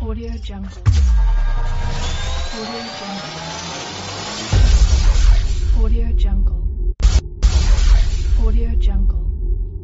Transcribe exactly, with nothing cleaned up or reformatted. AudioJungle. AudioJungle. AudioJungle. AudioJungle.